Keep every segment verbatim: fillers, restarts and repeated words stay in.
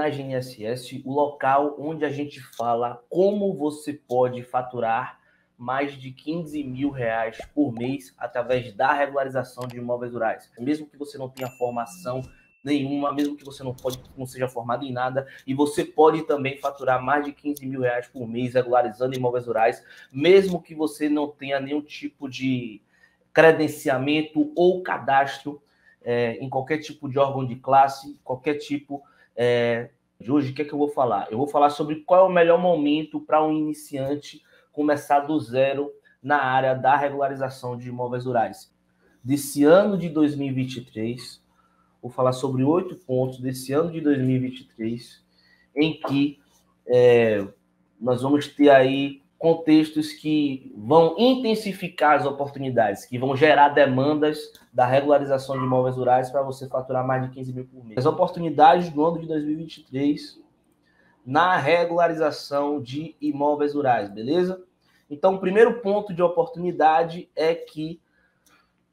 na G N S S o local onde a gente fala como você pode faturar mais de quinze mil reais por mês através da regularização de imóveis rurais. Mesmo que você não tenha formação nenhuma, mesmo que você não, pode, não seja formado em nada, e você pode também faturar mais de quinze mil reais por mês regularizando imóveis rurais, mesmo que você não tenha nenhum tipo de credenciamento ou cadastro é, em qualquer tipo de órgão de classe, qualquer tipo é, de hoje. O que é que eu vou falar? Eu vou falar sobre qual é o melhor momento para um iniciante começar do zero na área da regularização de imóveis rurais. Desse ano de dois mil e vinte e três, vou falar sobre oito pontos desse ano de dois mil e vinte e três, em que é, nós vamos ter aí contextos que vão intensificar as oportunidades, que vão gerar demandas da regularização de imóveis rurais para você faturar mais de quinze mil por mês. As oportunidades do ano de dois mil e vinte e três... na regularização de imóveis rurais, beleza? Então, o primeiro ponto de oportunidade é que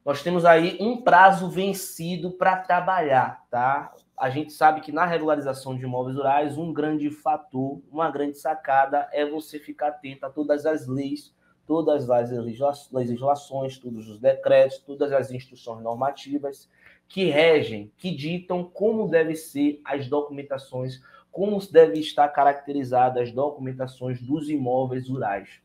nós temos aí um prazo vencido para trabalhar, tá? A gente sabe que na regularização de imóveis rurais, um grande fator, uma grande sacada é você ficar atento a todas as leis, todas as legislações, todos os decretos, todas as instruções normativas que regem, que ditam como devem ser as documentações, como devem estar caracterizadas as documentações dos imóveis rurais,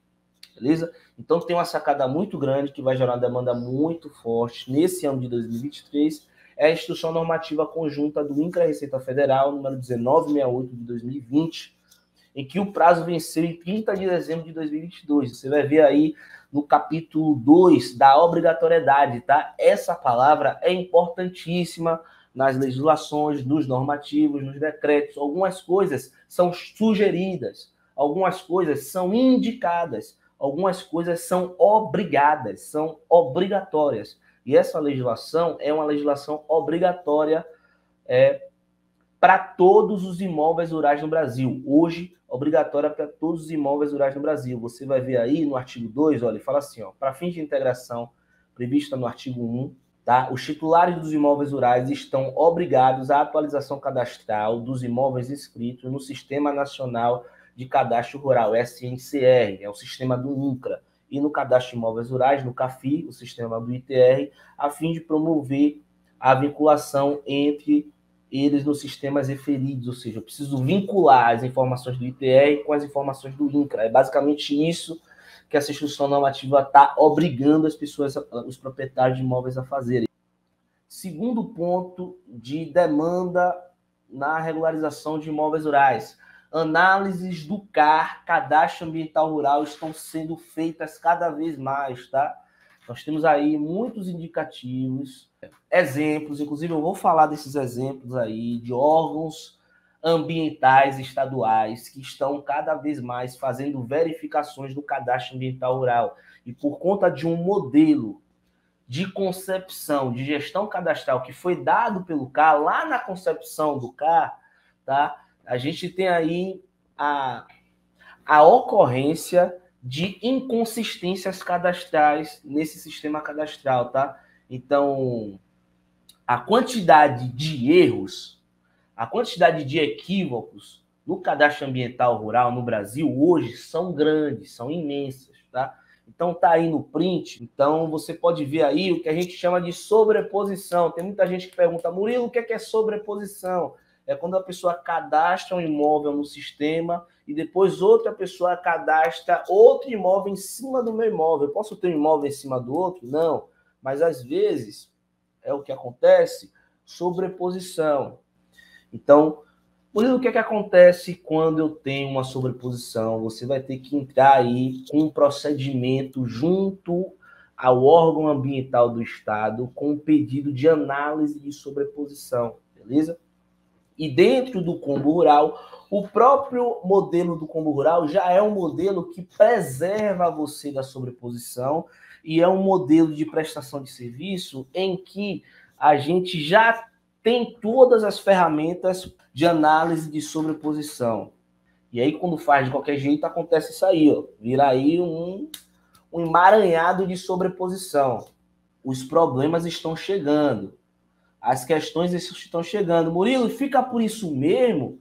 beleza? Então, tem uma sacada muito grande que vai gerar uma demanda muito forte nesse ano de dois mil e vinte e três, é a Instrução Normativa Conjunta do INCRA Receita Federal, número dezenove sessenta e oito de dois mil e vinte, em que o prazo venceu em trinta de dezembro de dois mil e vinte e dois. Você vai ver aí no capítulo dois da obrigatoriedade, tá? Essa palavra é importantíssima nas legislações, nos normativos, nos decretos. Algumas coisas são sugeridas, algumas coisas são indicadas, algumas coisas são obrigadas, são obrigatórias. E essa legislação é uma legislação obrigatória é, para todos os imóveis rurais no Brasil. Hoje, obrigatória para todos os imóveis rurais no Brasil. Você vai ver aí no artigo dois, olha, fala assim, ó, para fins de integração prevista no artigo um, tá? Os titulares dos imóveis rurais estão obrigados à atualização cadastral dos imóveis inscritos no Sistema Nacional de Cadastro Rural, S N C R, é o sistema do INCRA, e no Cadastro de Imóveis Rurais, no CAFI, o sistema do I T R, a fim de promover a vinculação entre eles nos sistemas referidos, ou seja, eu preciso vincular as informações do I T R com as informações do INCRA. É basicamente isso que essa instrução normativa está obrigando as pessoas, os proprietários de imóveis a fazerem. Segundo ponto de demanda na regularização de imóveis rurais. Análises do CAR, Cadastro Ambiental Rural, estão sendo feitas cada vez mais, tá? Nós temos aí muitos indicativos, exemplos, inclusive eu vou falar desses exemplos aí de órgãos ambientais estaduais que estão cada vez mais fazendo verificações do cadastro ambiental rural. E por conta de um modelo de concepção de gestão cadastral que foi dado pelo CAR, lá na concepção do CAR, tá? A gente tem aí a, a ocorrência de inconsistências cadastrais nesse sistema cadastral, tá? Então, a quantidade de erros, a quantidade de equívocos no cadastro ambiental rural no Brasil hoje são grandes, são imensas, tá? Então, tá aí no print. Então, você pode ver aí o que a gente chama de sobreposição. Tem muita gente que pergunta, Murilo, o que é, que é sobreposição? É quando a pessoa cadastra um imóvel no sistema e depois outra pessoa cadastra outro imóvel em cima do meu imóvel. Eu posso ter um imóvel em cima do outro? Não. Mas, às vezes, é o que acontece, sobreposição. Então, por isso, o que é que acontece quando eu tenho uma sobreposição? Você vai ter que entrar aí com um procedimento junto ao órgão ambiental do Estado com um pedido de análise de sobreposição, beleza? E dentro do ComboRural, o próprio modelo do ComboRural já é um modelo que preserva você da sobreposição e é um modelo de prestação de serviço em que a gente já tem todas as ferramentas de análise de sobreposição. E aí, quando faz de qualquer jeito, acontece isso aí, ó. Vira aí um, um emaranhado de sobreposição. Os problemas estão chegando. As questões estão chegando. Murilo, fica por isso mesmo?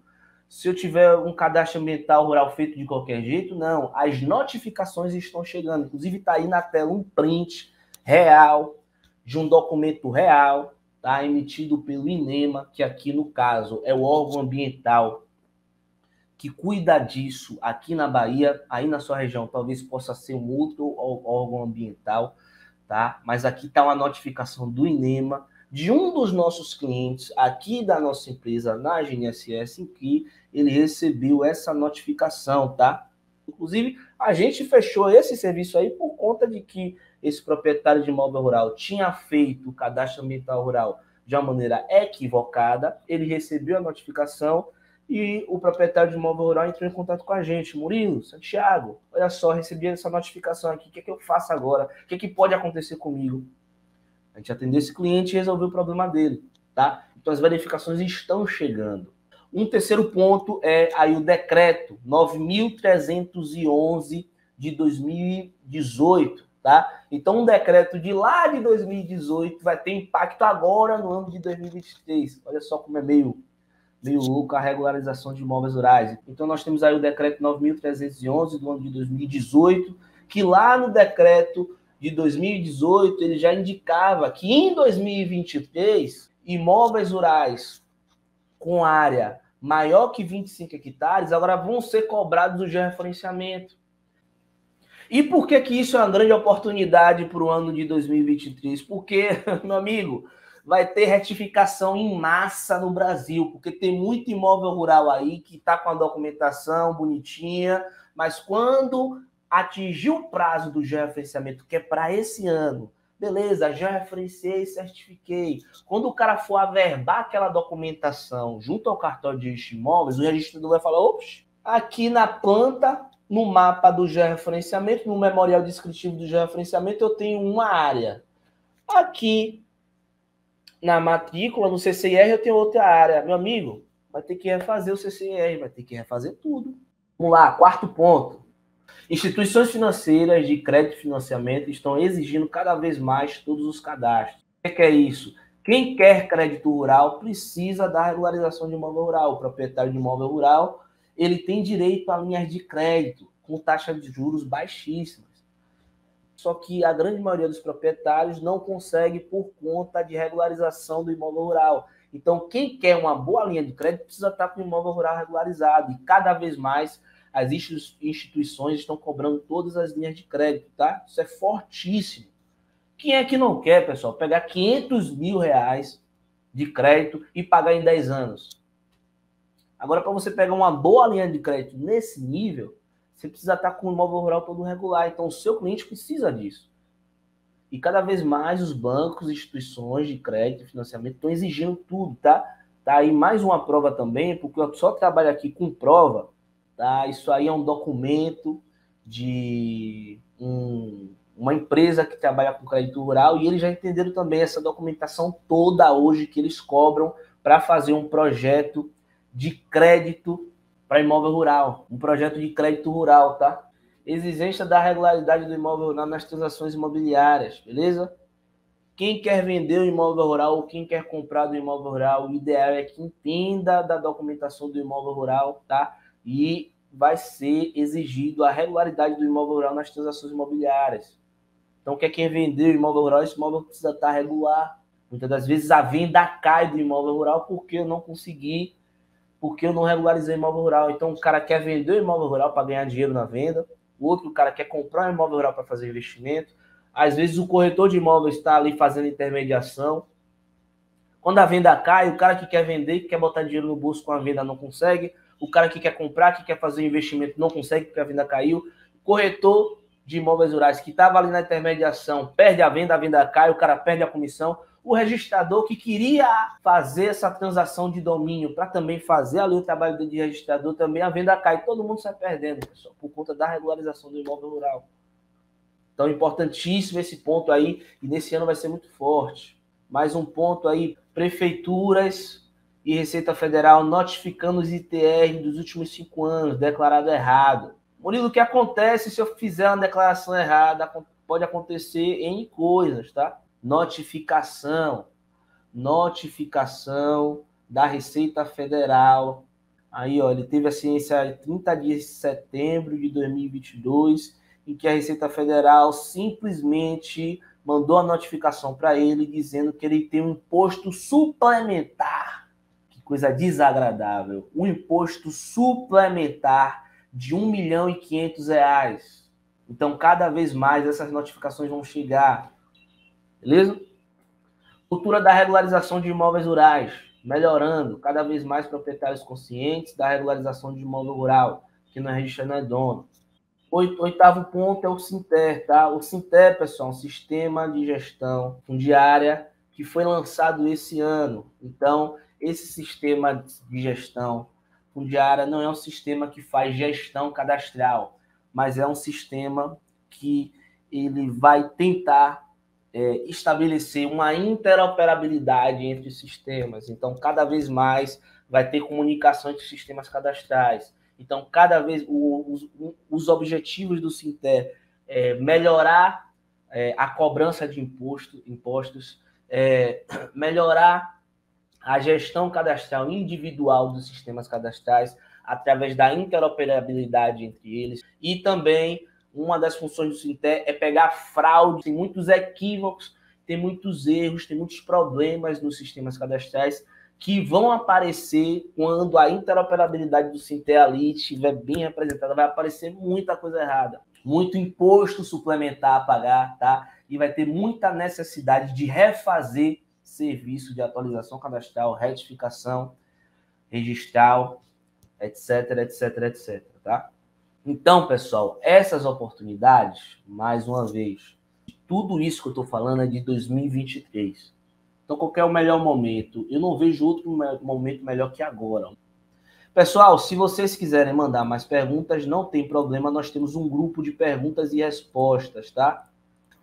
se eu tiver um cadastro ambiental rural feito de qualquer jeito, não. As notificações estão chegando. Inclusive, está aí na tela um print real, de um documento real, tá? Emitido pelo INEMA, que aqui, no caso, é o órgão ambiental que cuida disso aqui na Bahia, aí na sua região. Talvez possa ser um outro órgão ambiental, tá? Mas aqui está uma notificação do INEMA, de um dos nossos clientes aqui da nossa empresa na G N S S, em que ele recebeu essa notificação, tá? Inclusive, a gente fechou esse serviço aí por conta de que esse proprietário de imóvel rural tinha feito o cadastro ambiental rural de uma maneira equivocada, ele recebeu a notificação e o proprietário de imóvel rural entrou em contato com a gente. Murilo, Santiago, olha só, recebi essa notificação aqui, o que é que eu faço agora? O que é que pode acontecer comigo? A gente atendeu esse cliente e resolveu o problema dele, tá? Então, as verificações estão chegando. Um terceiro ponto é aí o decreto nove mil trezentos e onze de dois mil e dezoito, tá? Então, um decreto de lá de dois mil e dezoito vai ter impacto agora no ano de dois mil e vinte e três. Olha só como é meio, meio louco a regularização de imóveis rurais. Então, nós temos aí o decreto nove mil trezentos e onze do ano de dois mil e dezoito, que lá no decreto de dois mil e dezoito, ele já indicava que em dois mil e vinte e três, imóveis rurais com área maior que vinte e cinco hectares, agora vão ser cobrados o georreferenciamento. E por que que isso é uma grande oportunidade para o ano de dois mil e vinte e três? Porque, meu amigo, vai ter retificação em massa no Brasil, porque tem muito imóvel rural aí que está com a documentação bonitinha, mas quando atingiu o prazo do georreferenciamento, que é para esse ano. Beleza, georreferenciei, certifiquei. Quando o cara for averbar aquela documentação junto ao cartório de registro de imóveis, o registrador vai falar, ops, aqui na planta, no mapa do georreferenciamento, no memorial descritivo do georreferenciamento, eu tenho uma área. Aqui, na matrícula, no C C R, eu tenho outra área. Meu amigo, vai ter que refazer o C C R, vai ter que refazer tudo. Vamos lá, quarto ponto. Instituições financeiras de crédito e financiamento estão exigindo cada vez mais todos os cadastros. O que é isso? Quem quer crédito rural precisa da regularização de imóvel rural. O proprietário de imóvel rural, ele tem direito a linhas de crédito com taxa de juros baixíssimas. Só que a grande maioria dos proprietários não consegue por conta de regularização do imóvel rural. Então, quem quer uma boa linha de crédito precisa estar com o imóvel rural regularizado. E cada vez mais as instituições estão cobrando todas as linhas de crédito, tá? Isso é fortíssimo. Quem é que não quer, pessoal, pegar quinhentos mil reais de crédito e pagar em dez anos? Agora, para você pegar uma boa linha de crédito nesse nível, você precisa estar com o imóvel rural todo regular. Então, o seu cliente precisa disso. E cada vez mais os bancos, instituições de crédito e financiamento estão exigindo tudo, tá? Tá aí mais uma prova também, porque eu só trabalho aqui com prova. Tá, isso aí é um documento de um, uma empresa que trabalha com crédito rural e eles já entenderam também essa documentação toda hoje que eles cobram para fazer um projeto de crédito para imóvel rural. Um projeto de crédito rural, tá? Exigência da regularidade do imóvel rural nas transações imobiliárias, beleza? Quem quer vender o imóvel rural ou quem quer comprar do imóvel rural, o ideal é que entenda da documentação do imóvel rural, tá? E vai ser exigido a regularidade do imóvel rural nas transações imobiliárias. Então, quer quem vender o imóvel rural, esse imóvel precisa estar regular. Muitas das vezes a venda cai do imóvel rural porque eu não consegui, porque eu não regularizei o imóvel rural. Então, o cara quer vender o imóvel rural para ganhar dinheiro na venda, o outro cara quer comprar um imóvel rural para fazer investimento. Às vezes, o corretor de imóveis está ali fazendo intermediação. Quando a venda cai, o cara que quer vender, que quer botar dinheiro no bolso com a venda, não consegue. O cara que quer comprar, que quer fazer investimento, não consegue porque a venda caiu. Corretor de imóveis rurais que estava ali na intermediação, perde a venda, a venda cai, o cara perde a comissão. O registrador que queria fazer essa transação de domínio para também fazer ali o trabalho de registrador, também a venda cai. Todo mundo sai perdendo, pessoal, por conta da regularização do imóvel rural. Então, importantíssimo esse ponto aí, e nesse ano vai ser muito forte. Mais um ponto aí, prefeituras e Receita Federal notificando os I T R dos últimos cinco anos, declarado errado. Murilo, o que acontece se eu fizer uma declaração errada? Pode acontecer em coisas, tá? Notificação. Notificação da Receita Federal Aí, ó, ele teve a ciência de trinta de setembro de dois mil e vinte e dois, em que a Receita Federal simplesmente mandou a notificação para ele dizendo que ele tem um imposto suplementar. Que coisa desagradável. Um imposto suplementar de um milhão e quinhentos reais. Então, cada vez mais essas notificações vão chegar. Beleza? Cultura da regularização de imóveis rurais, melhorando cada vez mais proprietários conscientes da regularização de imóvel rural, que não é registra, não é dono. Oitavo ponto é o Sinter, tá? O Sinter, pessoal, é um sistema de gestão fundiária que foi lançado esse ano. Então, esse sistema de gestão fundiária não é um sistema que faz gestão cadastral, mas é um sistema que ele vai tentar é, estabelecer uma interoperabilidade entre os sistemas. Então, cada vez mais vai ter comunicação entre sistemas cadastrais. Então, cada vez os, os objetivos do Sinter é melhorar é, a cobrança de imposto, impostos, é, melhorar a gestão cadastral individual dos sistemas cadastrais através da interoperabilidade entre eles. E também, uma das funções do Sinter é pegar fraude. Tem muitos equívocos, tem muitos erros, tem muitos problemas nos sistemas cadastrais que vão aparecer quando a interoperabilidade do Sinter ali estiver bem representada. Vai aparecer muita coisa errada, muito imposto suplementar a pagar, tá? E vai ter muita necessidade de refazer serviço de atualização cadastral, retificação registral, etc, etc, etcétera, tá? Então, pessoal, essas oportunidades, mais uma vez, tudo isso que eu estou falando é de dois mil e vinte e três. Então, qual é o melhor momento? Eu não vejo outro momento melhor que agora. Pessoal, se vocês quiserem mandar mais perguntas, não tem problema. Nós temos um grupo de perguntas e respostas, tá?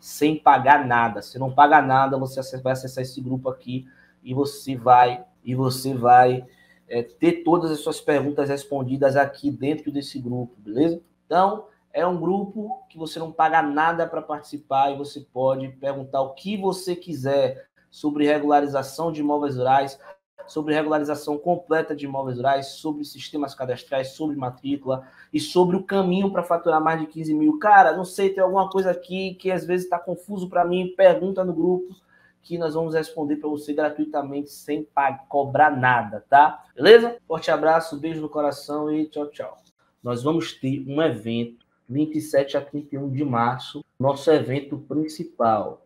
Sem pagar nada. Se não pagar nada, você vai acessar esse grupo aqui e você vai, e você vai é, ter todas as suas perguntas respondidas aqui dentro desse grupo, beleza? Então, é um grupo que você não paga nada para participar e você pode perguntar o que você quiser sobre regularização de imóveis rurais, sobre regularização completa de imóveis rurais, sobre sistemas cadastrais, sobre matrícula e sobre o caminho para faturar mais de quinze mil. Cara, não sei, tem alguma coisa aqui que às vezes está confuso para mim, pergunta no grupo que nós vamos responder para você gratuitamente, sem pagar, cobrar nada, tá? Beleza? Forte abraço, beijo no coração e tchau, tchau. Nós vamos ter um evento, vinte e sete a trinta e um de março, nosso evento principal,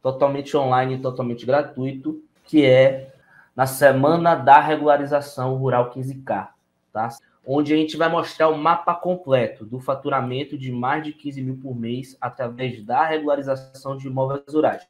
totalmente online, totalmente gratuito, que é na Semana da Regularização Rural quinze K, tá? Onde a gente vai mostrar o mapa completo do faturamento de mais de quinze mil por mês através da regularização de imóveis rurais.